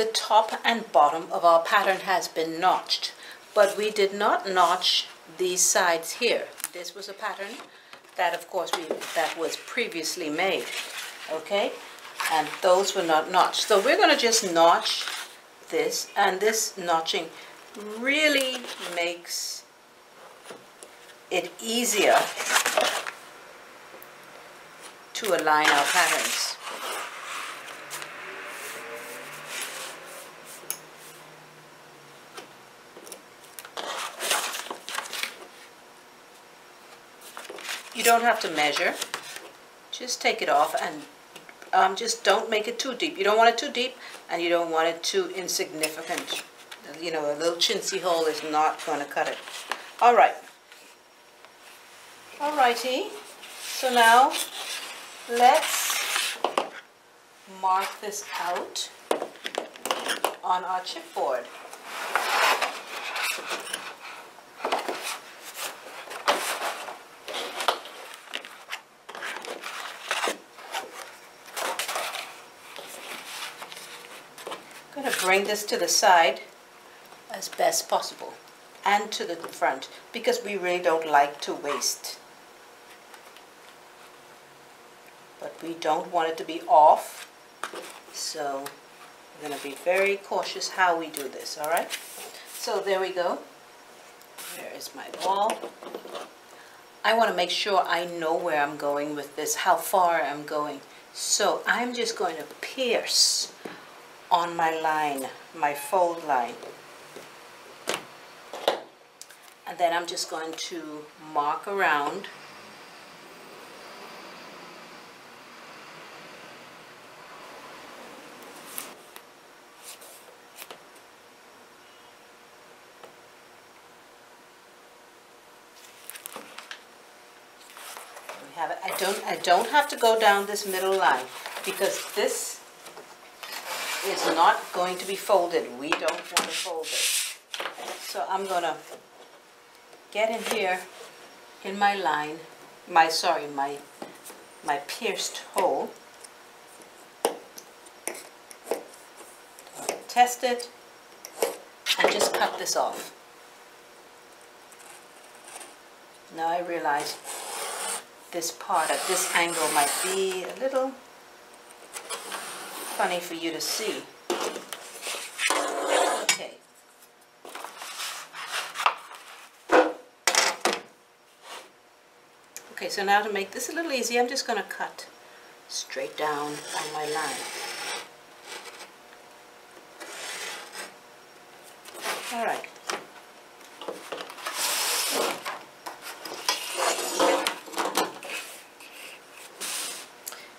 The top and bottom of our pattern has been notched, but we did not notch these sides here. This was a pattern that, of course, that was previously made, okay? And those were not notched. So we're going to just notch this, and this notching really makes it easier to align our patterns. You don't have to measure, just take it off and just don't make it too deep. You don't want it too deep and you don't want it too insignificant. You know, a little chintzy hole is not going to cut it. All right. All righty. So now let's mark this out on our chipboard. Bring this to the side as best possible and to the front because we really don't like to waste. But we don't want it to be off, so we're going to be very cautious how we do this, all right? So there we go. There is my ball. I want to make sure I know where I'm going with this, how far I'm going. So I'm just going to pierce on my line, my fold line. And then I'm just going to mark around there we have it. I don't have to go down this middle line because this is not going to be folded. We don't want to fold it. So I'm going to get in here in my line, my pierced hole. Test it and just cut this off. Now I realize this part at this angle might be a little funny for you to see. Okay. Okay, so now to make this a little easy, I'm just going to cut straight down on my line. All right.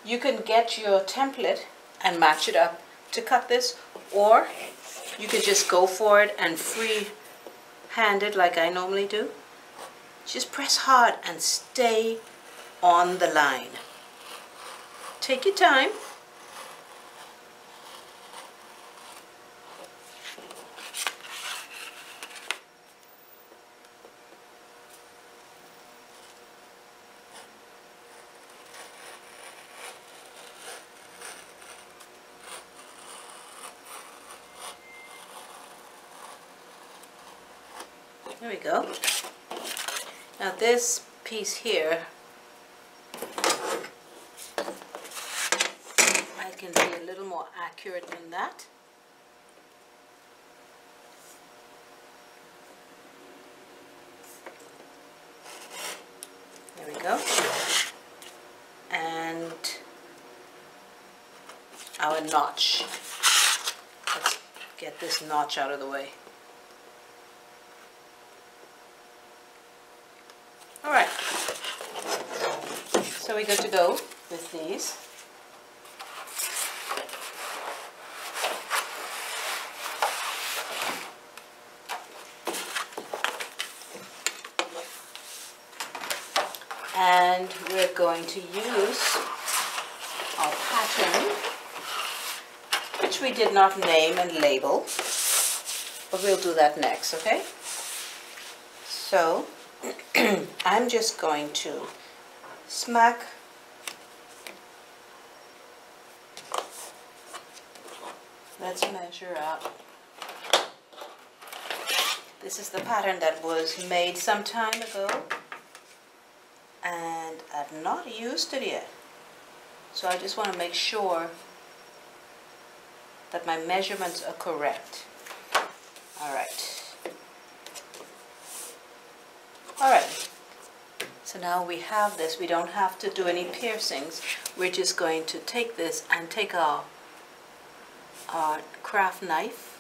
You can get your template and match it up to cut this, or you can just go for it and freehand it like I normally do. Just press hard and stay on the line. Take your time. There we go. Now this piece here, I can be a little more accurate than that. There we go. And our notch. Let's get this notch out of the way. So we're good to go with these. And we're going to use our pattern, which we did not name and label, but we'll do that next, okay? So I'm just going to smack Let's measure up. This is the pattern that was made some time ago and I've not used it yet. So I just want to make sure that my measurements are correct. All right. So now we have this. We don't have to do any piercings. We're just going to take this and take our craft knife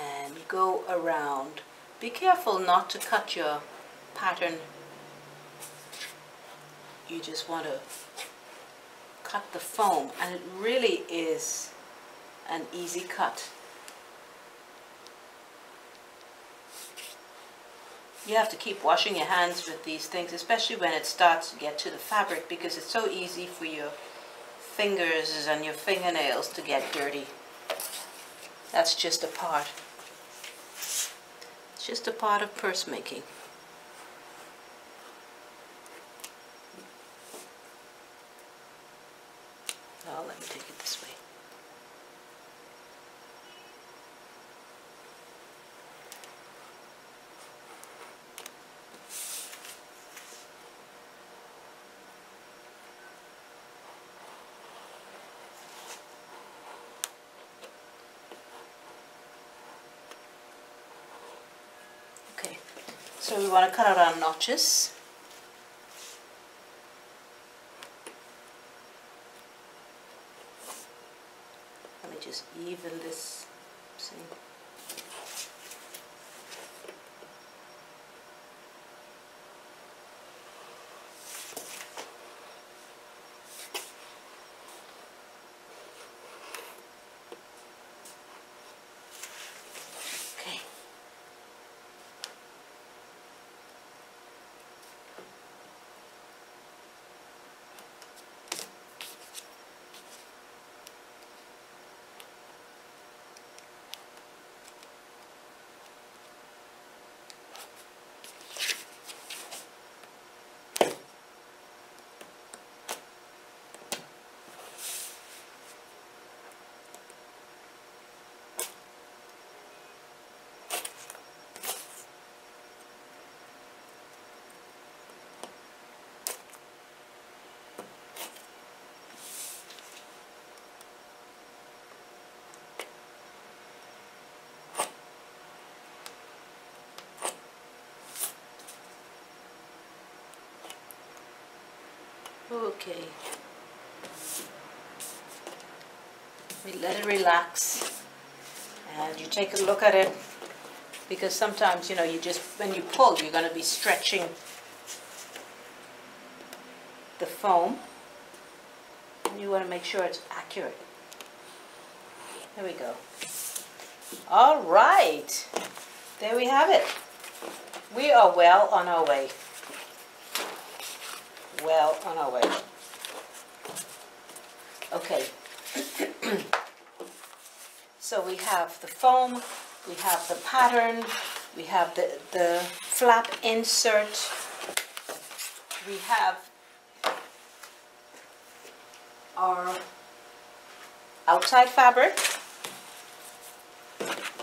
and go around. Be careful not to cut your pattern. You just want to cut the foam, and it really is an easy cut. You have to keep washing your hands with these things, especially when it starts to get to the fabric, because it's so easy for your fingers and your fingernails to get dirty. That's just a part. It's just a part of purse making. Oh, let me take it this way. So we want to cut out our notches. Let me just even this. See? Okay, we let it relax, and you take a look at it, because sometimes, you know, you just, when you pull, you're going to be stretching the foam, and you want to make sure it's accurate. There we go. All right, there we have it. We are well on our way. Well on our way. Okay. So we have the foam, we have the pattern, we have the flap insert, we have our outside fabric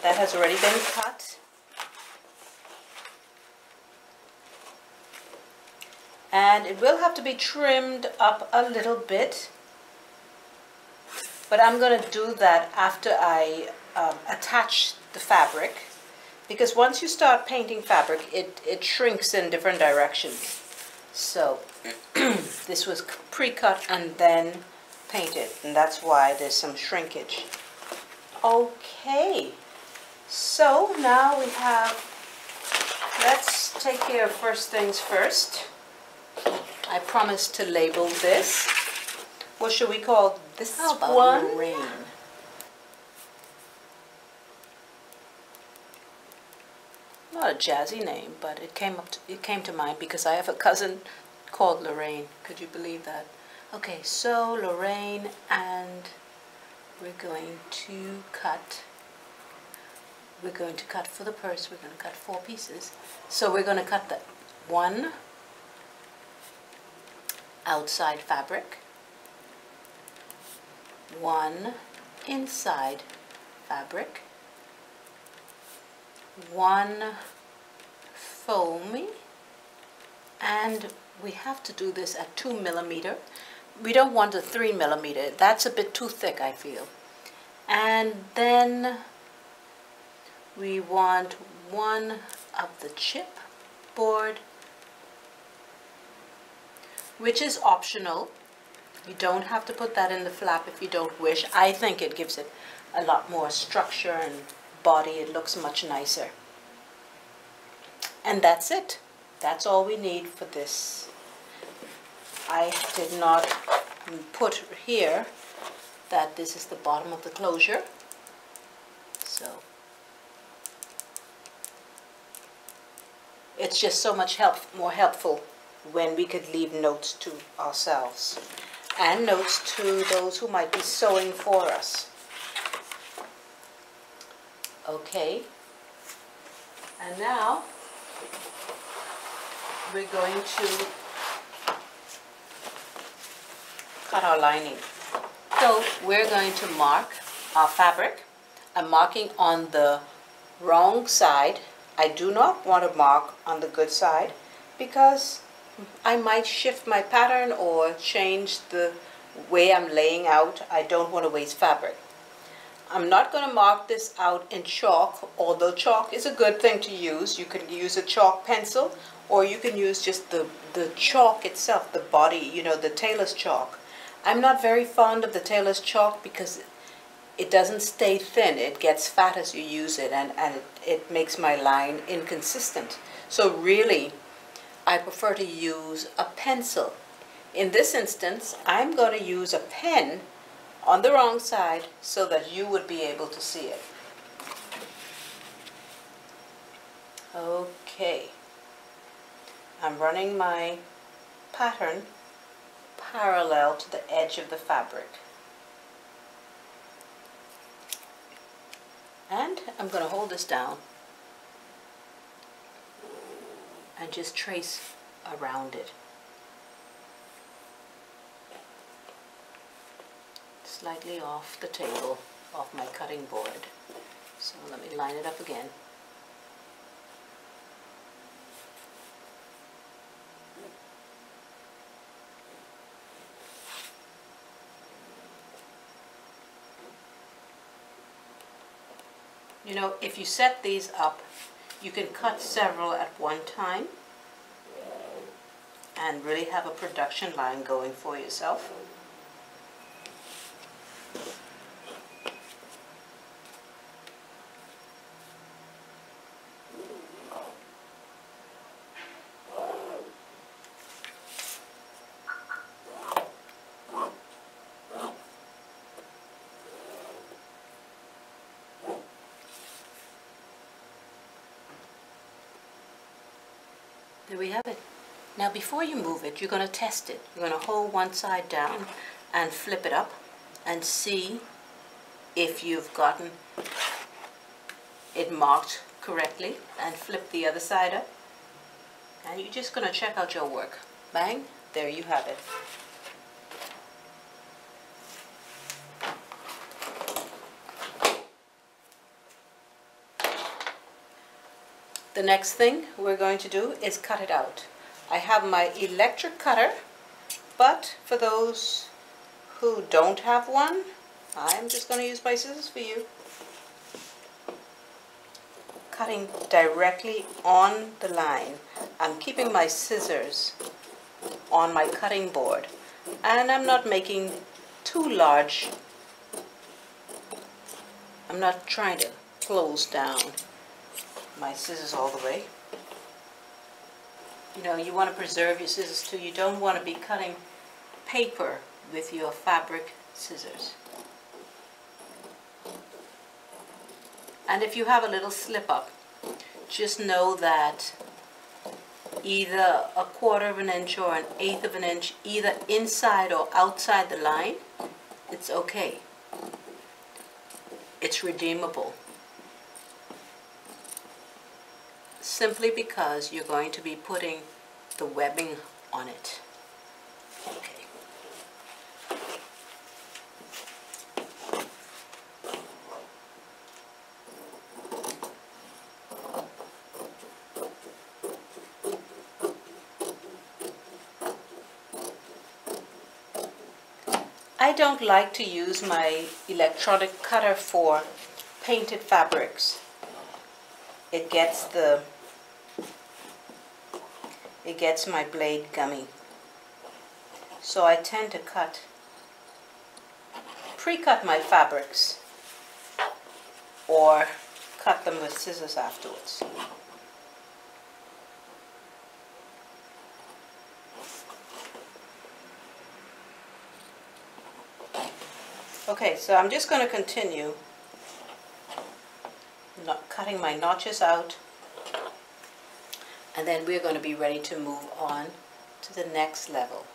that has already been cut. And it will have to be trimmed up a little bit, but I'm going to do that after I attach the fabric, because once you start painting fabric, it shrinks in different directions. So this was pre-cut and then painted, and that's why there's some shrinkage. Okay, so now we have, let's take care of first things first. I promised to label this. What should we call this one? Lorraine. Not a jazzy name, but it came to mind because I have a cousin called Lorraine. Could you believe that? Okay, so Lorraine, and we're going to cut for the purse. We're going to cut 4 pieces. So we're going to cut the one outside fabric, one inside fabric, one foamy, and we have to do this at 2 millimeter. We don't want the 3 millimeter, that's a bit too thick, I feel. And then we want one of the chip board, which is optional. You don't have to put that in the flap if you don't wish. I think it gives it a lot more structure and body. It looks much nicer. And that's it. That's all we need for this. I did not put here that this is the bottom of the closure. So it's just so much more helpful when we could leave notes to ourselves and notes to those who might be sewing for us. Okay, and now we're going to cut our lining. So we're going to mark our fabric. I'm marking on the wrong side. I do not want to mark on the good side because I might shift my pattern or change the way I'm laying out. I don't want to waste fabric. I'm not going to mark this out in chalk, although chalk is a good thing to use. You can use a chalk pencil, or you can use just the chalk itself, the body, you know, the tailor's chalk. I'm not very fond of the tailor's chalk because it doesn't stay thin. It gets fat as you use it, and it makes my line inconsistent. So really, I prefer to use a pencil. In this instance, I'm going to use a pen on the wrong side so that you would be able to see it. Okay, I'm running my pattern parallel to the edge of the fabric. And I'm going to hold this down and just trace around it. Slightly off the table, off my cutting board. So let me line it up again. You know, if you set these up, you can cut several at one time and really have a production line going for yourself. There we have it. Now before you move it, you're going to test it. You're going to hold one side down and flip it up and see if you've gotten it marked correctly, and flip the other side up. And you're just going to check out your work. Bang, there you have it. The next thing we're going to do is cut it out. I have my electric cutter, but for those who don't have one, I'm just going to use my scissors for you. Cutting directly on the line. I'm keeping my scissors on my cutting board, and I'm not making too large. I'm not trying to close down my scissors all the way. You know, you want to preserve your scissors too. You don't want to be cutting paper with your fabric scissors. And if you have a little slip up, just know that either 1/4 of an inch or 1/8 of an inch, either inside or outside the line, it's okay. It's redeemable. Simply because you're going to be putting the webbing on it. Okay. I don't like to use my electronic cutter for painted fabrics. It gets my blade gummy. So I tend to pre-cut my fabrics or cut them with scissors afterwards. Okay, so I'm just going to continue cutting my notches out, and then we're going to be ready to move on to the next level.